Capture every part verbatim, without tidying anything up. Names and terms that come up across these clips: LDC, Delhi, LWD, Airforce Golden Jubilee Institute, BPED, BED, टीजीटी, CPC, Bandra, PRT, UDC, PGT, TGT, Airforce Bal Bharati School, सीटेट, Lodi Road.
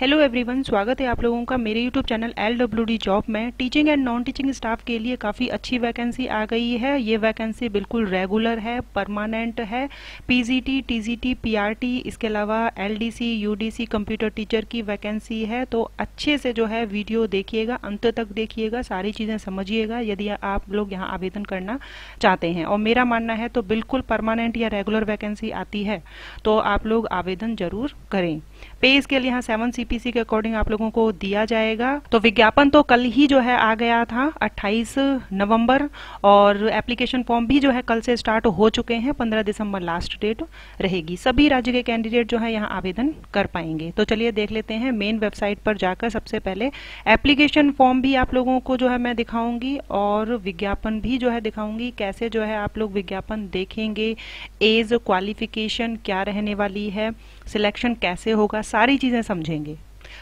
Hello everyone, स्वागत है आप लोगों का मेरे YouTube channel L W D job में। Teaching and non teaching staff के लिए काफ़ी अच्छी वैकेंसी आ गई है। ये वैकेंसी बिल्कुल रेगुलर है, परमानेंट है। पीजीटी, टीजीटी, पीआरटी, इसके अलावा एलडीसी, यूडीसी कंप्यूटर टीचर की वैकेंसी है। तो अच्छे से जो है वीडियो देखिएगा, अंत तक देखिएगा, सारी चीज़ें समझिएगा यदि आप लोग यहाँ आवेदन करना चाहते हैं। और मेरा मानना है तो बिल्कुल परमानेंट या रेगुलर वैकेंसी आती है, तो आप लोग आवेदन जरूर करें। पे स्केल यहाँ सेवन सीपीसी के अकॉर्डिंग आप लोगों को दिया जाएगा। तो विज्ञापन तो कल ही जो है आ गया था अट्ठाईस नवंबर, और एप्लीकेशन फॉर्म भी जो है कल से स्टार्ट हो चुके हैं। पंद्रह दिसंबर लास्ट डेट रहेगी। सभी राज्य के कैंडिडेट जो है यहाँ आवेदन कर पाएंगे। तो चलिए देख लेते हैं मेन वेबसाइट पर जाकर। सबसे पहले एप्लीकेशन फॉर्म भी आप लोगों को जो है मैं दिखाऊंगी और विज्ञापन भी जो है दिखाऊंगी, कैसे जो है आप लोग विज्ञापन देखेंगे, एज, क्वालिफिकेशन क्या रहने वाली है, सिलेक्शन कैसे होगा, सारी चीज़ें समझेंगे।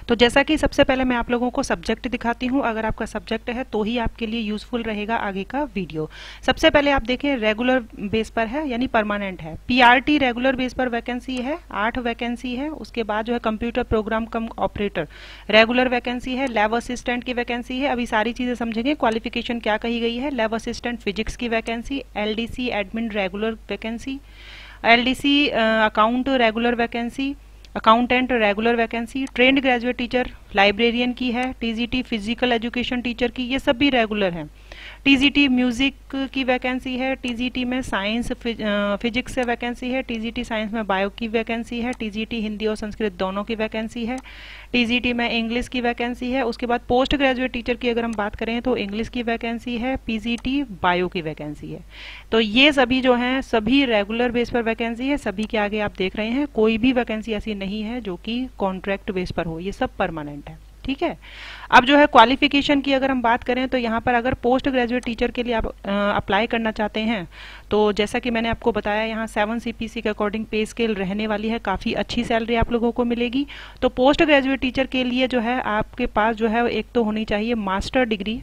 तो जैसा कि सबसे पहले मैं आप लोगों को सब्जेक्ट दिखाती हूं। अगर आपका सब्जेक्ट है तो ही आपके लिए यूजफुल रहेगा आगे का वीडियो। सबसे पहले आप देखें रेगुलर बेस पर है यानी परमानेंट है। पीआरटी रेगुलर बेस पर वैकेंसी है, आठ वैकेंसी है। उसके बाद जो है computer program cum operator regular vacancy है। लैब असिस्टेंट की वैकेंसी है, अभी सारी चीज़ें समझेंगे। क्वालिफिकेशन क्या कही गई है, लैब असिस्टेंट फिजिक्स की vacancy. LDC admin regular vacancy, LDC account regular vacancy, accountant regular vacancy. Trained graduate teacher librarian की है। टीजीटी फिजिकल एजुकेशन टीचर की, ये सब भी रेगुलर है। टीजीटी म्यूजिक की वैकेंसी है। टीजीटी में साइंस फिजिक्स से वैकेंसी है। टीजीटी साइंस में बायो की वैकेंसी है। टीजीटी हिंदी और संस्कृत दोनों की वैकेंसी है। टीजीटी में इंग्लिश की वैकेंसी है। उसके बाद पोस्ट ग्रेजुएट टीचर की अगर हम बात करें तो इंग्लिश की वैकेंसी है। पीजीटी बायो की वैकेंसी है। तो ये सभी जो हैं सभी रेगुलर बेस पर वैकेंसी है। सभी के आगे आप देख रहे हैं कोई भी वैकेंसी ऐसी नहीं है जो कि कॉन्ट्रैक्ट बेस पर हो, ये सब परमानेंट है। ठीक है, अब जो है क्वालिफिकेशन की अगर हम बात करें तो यहाँ पर अगर पोस्ट ग्रेजुएट टीचर के लिए आप अप्लाई करना चाहते हैं तो जैसा कि मैंने आपको बताया यहाँ सेवन सीपीसी के अकॉर्डिंग पे स्केल रहने वाली है। काफ़ी अच्छी सैलरी आप लोगों को मिलेगी। तो पोस्ट ग्रेजुएट टीचर के लिए जो है आपके पास जो है एक तो होनी चाहिए मास्टर डिग्री,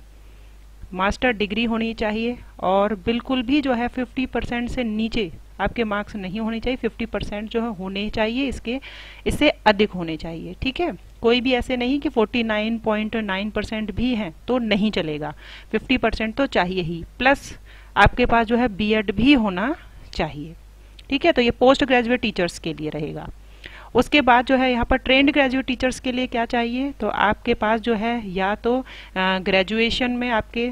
मास्टर डिग्री होनी चाहिए। और बिल्कुल भी जो है फिफ्टी परसेंट से नीचे आपके मार्क्स नहीं होने चाहिए। फिफ्टी परसेंट जो है होने चाहिए, इसके इससे अधिक होने चाहिए। ठीक है, कोई भी ऐसे नहीं कि उनचास पॉइंट नौ परसेंट भी हैं तो नहीं चलेगा। पचास परसेंट तो चाहिए ही, प्लस आपके पास जो है बीएड भी होना चाहिए। ठीक है, तो ये पोस्ट ग्रेजुएट टीचर्स के लिए रहेगा। उसके बाद जो है यहाँ पर ट्रेंड ग्रेजुएट टीचर्स के लिए क्या चाहिए, तो आपके पास जो है या तो ग्रेजुएशन में आपके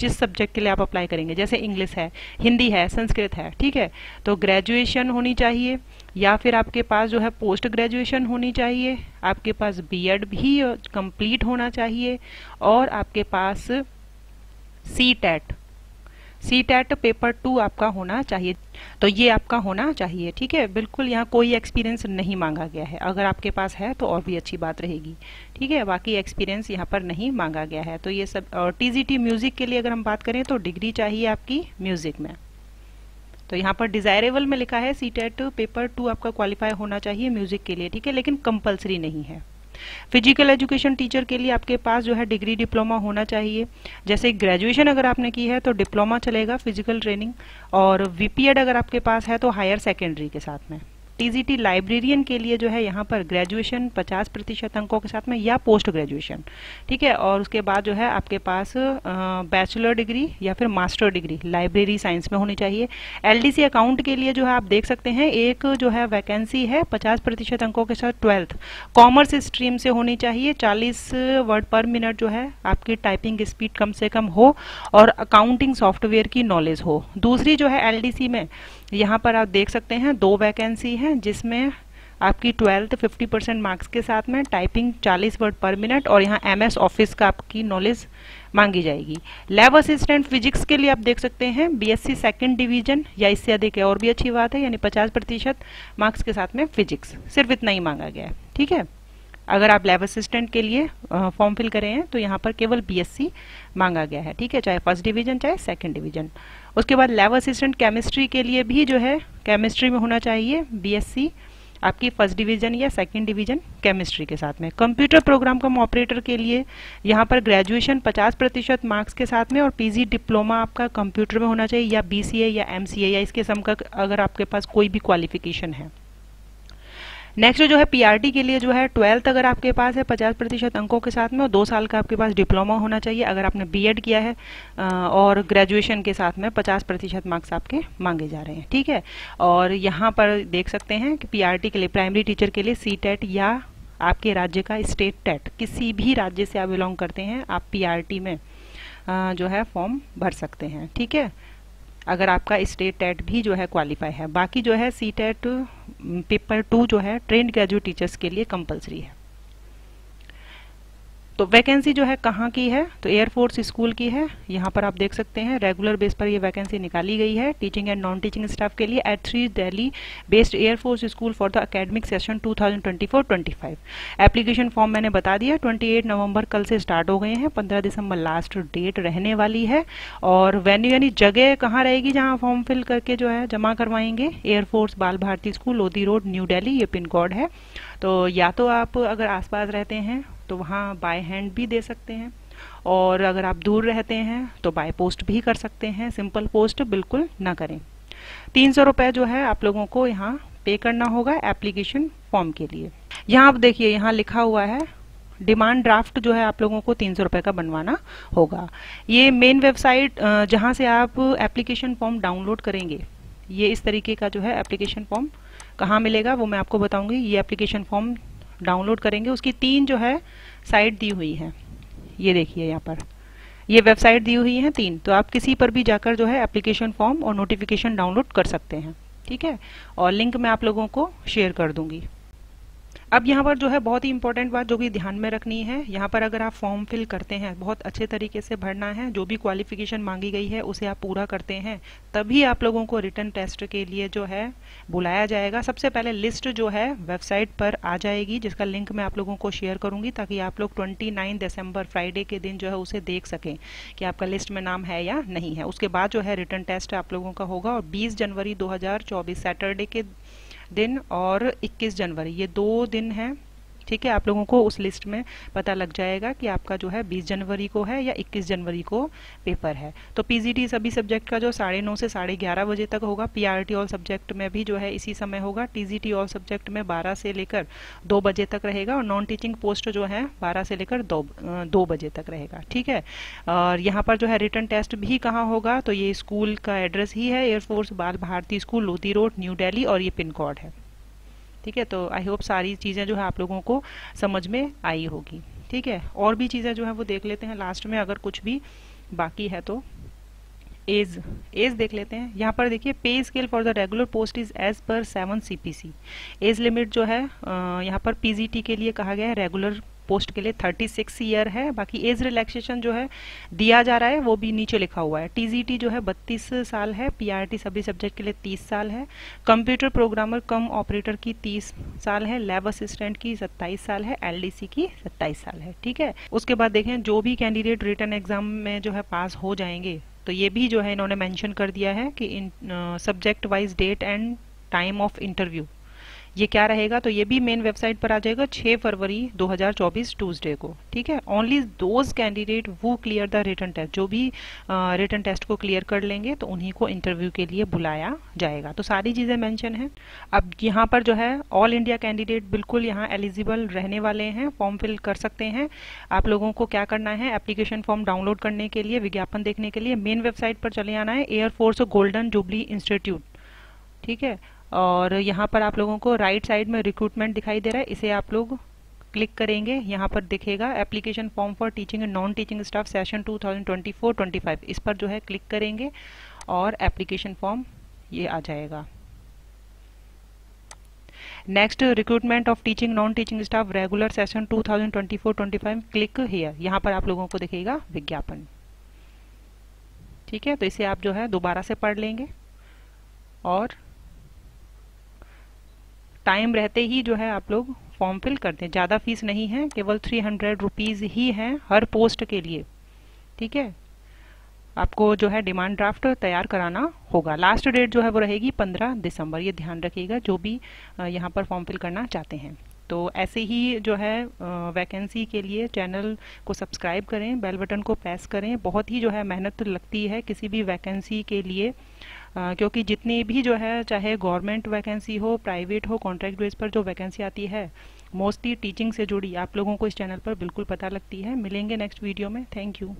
जिस सब्जेक्ट के लिए आप अप्लाई करेंगे, जैसे इंग्लिश है, हिंदी है, संस्कृत है, ठीक है, तो ग्रेजुएशन होनी चाहिए। या फिर आपके पास जो है पोस्ट ग्रेजुएशन होनी चाहिए। आपके पास बीएड भी कंप्लीट होना चाहिए। और आपके पास सीटेट सीटेट पेपर टू आपका होना चाहिए। तो ये आपका होना चाहिए। ठीक है, बिल्कुल यहाँ कोई एक्सपीरियंस नहीं मांगा गया है। अगर आपके पास है तो और भी अच्छी बात रहेगी। ठीक है, बाकी एक्सपीरियंस यहाँ पर नहीं मांगा गया है। तो ये सब। और टीजीटी म्यूजिक के लिए अगर हम बात करें तो डिग्री चाहिए आपकी म्यूजिक में। तो यहाँ पर डिजायरेबल में लिखा है सीटेट पेपर टू आपका क्वालिफाई होना चाहिए म्यूजिक के लिए। ठीक है, लेकिन कंपल्सरी नहीं है। फिजिकल एजुकेशन टीचर के लिए आपके पास जो है डिग्री डिप्लोमा होना चाहिए। जैसे ग्रेजुएशन अगर आपने की है तो डिप्लोमा चलेगा, फिजिकल ट्रेनिंग। और बीपीएड अगर आपके पास है तो हायर सेकेंडरी के साथ में। टीजीटी लाइब्रेरियन के लिए जो है यहाँ पर ग्रेजुएशन पचास प्रतिशत अंकों के साथ में या पोस्ट ग्रेजुएशन। ठीक है, और उसके बाद जो है आपके पास बैचलर डिग्री या फिर मास्टर डिग्री लाइब्रेरी साइंस में होनी चाहिए। एलडीसी अकाउंट के लिए जो है आप देख सकते हैं एक जो है वैकेंसी है पचास प्रतिशत अंकों के साथ, ट्वेल्थ कॉमर्स स्ट्रीम से होनी चाहिए। चालीस वर्ड पर मिनट जो है आपकी टाइपिंग स्पीड कम से कम हो और अकाउंटिंग सॉफ्टवेयर की नॉलेज हो। दूसरी जो है एलडीसी में यहाँ पर आप देख सकते हैं दो वैकेंसी हैं, जिसमें आपकी ट्वेल्थ पचास परसेंट मार्क्स के साथ में, टाइपिंग चालीस वर्ड पर मिनट, और यहाँ एमएस ऑफिस का आपकी नॉलेज मांगी जाएगी। लैब असिस्टेंट फिजिक्स के लिए आप देख सकते हैं बीएससी सेकंड डिवीजन या इससे अधिक है, और भी अच्छी बात है, यानी पचास प्रतिशत मार्क्स के साथ में फिजिक्स, सिर्फ इतना ही मांगा गया है। ठीक है, अगर आप लैब असिस्टेंट के लिए फॉर्म फिल करें हैं तो यहाँ पर केवल बीएससी मांगा गया है। ठीक है, चाहे फर्स्ट डिवीजन चाहे सेकंड डिवीजन। उसके बाद लैब असिस्टेंट केमिस्ट्री के लिए भी जो है केमिस्ट्री में होना चाहिए बीएससी, आपकी फर्स्ट डिवीजन या सेकंड डिवीजन केमिस्ट्री के साथ में। कंप्यूटर प्रोग्राम कम ऑपरेटर के लिए यहाँ पर ग्रेजुएशन पचास प्रतिशत मार्क्स के साथ में, और पीजी डिप्लोमा आपका कंप्यूटर में होना चाहिए, या बीसीए या एमसीए या इसके सम का अगर आपके पास कोई भी क्वालिफिकेशन है। नेक्स्ट जो है पीआरटी के लिए जो है ट्वेल्थ अगर आपके पास है पचास प्रतिशत अंकों के साथ में और दो साल का आपके पास डिप्लोमा होना चाहिए अगर आपने बीएड किया है और ग्रेजुएशन के साथ में पचास प्रतिशत मार्क्स आपके मांगे जा रहे हैं, ठीक है। और यहाँ पर देख सकते हैं कि पीआरटी के लिए प्राइमरी टीचर के लिए सीटेट या आपके राज्य का स्टेट टेट किसी भी राज्य से आप बिलोंग करते हैं आप पीआरटी में जो है फॉर्म भर सकते हैं, ठीक है, अगर आपका स्टेट टेट भी जो है क्वालिफाई है। बाकी जो है सीटेट पेपर टू जो है ट्रेंड ग्रेजुएट टीचर्स के लिए कंपलसरी है। तो वैकेंसी जो है कहाँ की है, तो एयरफोर्स स्कूल की है। यहाँ पर आप देख सकते हैं रेगुलर बेस पर ये वैकेंसी निकाली गई है teaching and non teaching staff के लिए at three Delhi based air force school for the academic session two thousand twenty four two thousand twenty five. Application form मैंने बता दिया अट्ठाईस नवंबर कल से स्टार्ट हो गए हैं, पंद्रह दिसंबर लास्ट डेट रहने वाली है। और वेन्यू यानी जगह कहाँ रहेगी जहाँ फॉर्म फिल करके जो है जमा करवाएंगे, air force Bal Bharati school Lodhi road new Delhi, ये पिन कोड है। तो या तो आप अगर आसपास रहते हैं तो वहाँ बाय हैंड भी दे सकते हैं और अगर आप दूर रहते हैं तो बाय पोस्ट भी कर सकते हैं, सिंपल पोस्ट बिल्कुल ना करें। तीन सौ रुपये जो है आप लोगों को यहाँ पे करना होगा एप्लीकेशन फॉर्म के लिए। यहाँ आप देखिए यहाँ लिखा हुआ है डिमांड ड्राफ्ट जो है आप लोगों को तीन सौ रुपये का बनवाना होगा। ये मेन वेबसाइट जहाँ से आप एप्लीकेशन फॉर्म डाउनलोड करेंगे, ये इस तरीके का जो है एप्लीकेशन फॉर्म कहाँ मिलेगा वो मैं आपको बताऊँगी। ये एप्लीकेशन फॉर्म डाउनलोड करेंगे, उसकी तीन जो है साइट दी हुई है, ये देखिए यहाँ पर ये वेबसाइट दी हुई है तीन, तो आप किसी पर भी जाकर जो है एप्लीकेशन फॉर्म और नोटिफिकेशन डाउनलोड कर सकते हैं, ठीक है, और लिंक मैं आप लोगों को शेयर कर दूंगी। अब यहाँ पर जो है बहुत ही इंपॉर्टेंट बात जो कि ध्यान में रखनी है, यहाँ पर अगर आप फॉर्म फिल करते हैं बहुत अच्छे तरीके से भरना है, जो भी क्वालिफिकेशन मांगी गई है उसे आप पूरा करते हैं तभी आप लोगों को रिटन टेस्ट के लिए जो है बुलाया जाएगा। सबसे पहले लिस्ट जो है वेबसाइट पर आ जाएगी जिसका लिंक मैं आप लोगों को शेयर करूँगी ताकि आप लोग ट्वेंटी नाइन दिसंबर फ्राइडे के दिन जो है उसे देख सकें कि आपका लिस्ट में नाम है या नहीं है। उसके बाद जो है रिटन टेस्ट आप लोगों का होगा और बीस जनवरी दो हजार चौबीस सैटरडे के दिन और इक्कीस जनवरी ये दो दिन हैं, ठीक है। आप लोगों को उस लिस्ट में पता लग जाएगा कि आपका जो है बीस जनवरी को है या इक्कीस जनवरी को पेपर है। तो पीजीटी सभी सब्जेक्ट का जो साढ़े नौ से साढ़े ग्यारह बजे तक होगा, पीआरटी ऑल सब्जेक्ट में भी जो है इसी समय होगा, टीजीटी ऑल सब्जेक्ट में बारह से लेकर दो बजे तक रहेगा और नॉन टीचिंग पोस्ट जो है बारह से लेकर दो, दो बजे तक रहेगा, ठीक है। और यहाँ पर जो है रिटन टेस्ट भी कहाँ होगा, तो ये स्कूल का एड्रेस ही है air force Bal Bharati school Lodhi road new Delhi और ये पिन कोड है, ठीक है। तो आई होप सारी चीज़ें जो है आप लोगों को समझ में आई होगी, ठीक है। और भी चीज़ें जो है वो देख लेते हैं लास्ट में, अगर कुछ भी बाकी है तो एज एज देख लेते हैं। यहाँ पर देखिए pay scale for the regular post is as per seven CPC. Age limit जो है यहाँ पर पीजीटी के लिए कहा गया है रेगुलर पोस्ट के लिए छत्तीस ईयर है, बाकी एज रिलैक्सेशन जो है दिया जा रहा है वो भी नीचे लिखा हुआ है। टीजीटी जो है बत्तीस साल है, पीआरटी सभी सब्जेक्ट के लिए तीस साल है, कंप्यूटर प्रोग्रामर कम ऑपरेटर की तीस साल है, लैब असिस्टेंट की सत्ताईस साल है, एलडीसी की सत्ताईस साल है, ठीक है। उसके बाद देखें जो भी कैंडिडेट रिटन एग्जाम में जो है पास हो जाएंगे तो ये भी जो है इन्होंने मैंशन कर दिया है कि इन subject wise date and time of interview ये क्या रहेगा, तो ये भी मेन वेबसाइट पर आ जाएगा छह फरवरी दो हजार चौबीस ट्यूसडे को, ठीक है। Only those candidate who clear the written test, जो भी रिटन टेस्ट को क्लियर कर लेंगे तो उन्हीं को इंटरव्यू के लिए बुलाया जाएगा। तो सारी चीज़ें मेंशन हैं। अब यहाँ पर जो है ऑल इंडिया कैंडिडेट बिल्कुल यहाँ एलिजिबल रहने वाले हैं, फॉर्म फिल कर सकते हैं। आप लोगों को क्या करना है, एप्लीकेशन फॉर्म डाउनलोड करने के लिए, विज्ञापन देखने के लिए मेन वेबसाइट पर चले आना है एयरफोर्स गोल्डन जुबली इंस्टीट्यूट, ठीक है। और यहाँ पर आप लोगों को राइट साइड में रिक्रूटमेंट दिखाई दे रहा है, इसे आप लोग क्लिक करेंगे। यहाँ पर दिखेगा application form for teaching and non teaching staff session two thousand twenty four two thousand twenty five, इस पर जो है क्लिक करेंगे और एप्लीकेशन फॉर्म ये आ जाएगा। Next recruitment of teaching non teaching staff regular session two thousand twenty four two thousand twenty five click here, यहाँ पर आप लोगों को दिखेगा विज्ञापन, ठीक है। तो इसे आप जो है दोबारा से पढ़ लेंगे और टाइम रहते ही जो है आप लोग फॉर्म फिल करते हैं। ज़्यादा फीस नहीं है, केवल थ्री हंड्रेड रुपीज़ ही है हर पोस्ट के लिए, ठीक है। आपको जो है डिमांड ड्राफ्ट तैयार कराना होगा, लास्ट डेट जो है वो रहेगी पंद्रह दिसंबर, ये ध्यान रखिएगा जो भी यहाँ पर फॉर्म फिल करना चाहते हैं। तो ऐसे ही जो है वैकेंसी के लिए चैनल को सब्सक्राइब करें, बेल बटन को प्रेस करें, बहुत ही जो है मेहनत लगती है किसी भी वैकेंसी के लिए, क्योंकि जितनी भी जो है चाहे गवर्नमेंट वैकेंसी हो, प्राइवेट हो, कॉन्ट्रैक्ट बेस पर जो वैकेंसी आती है मोस्टली टीचिंग से जुड़ी आप लोगों को इस चैनल पर बिल्कुल पता लगती है। मिलेंगे नेक्स्ट वीडियो में। Thank you.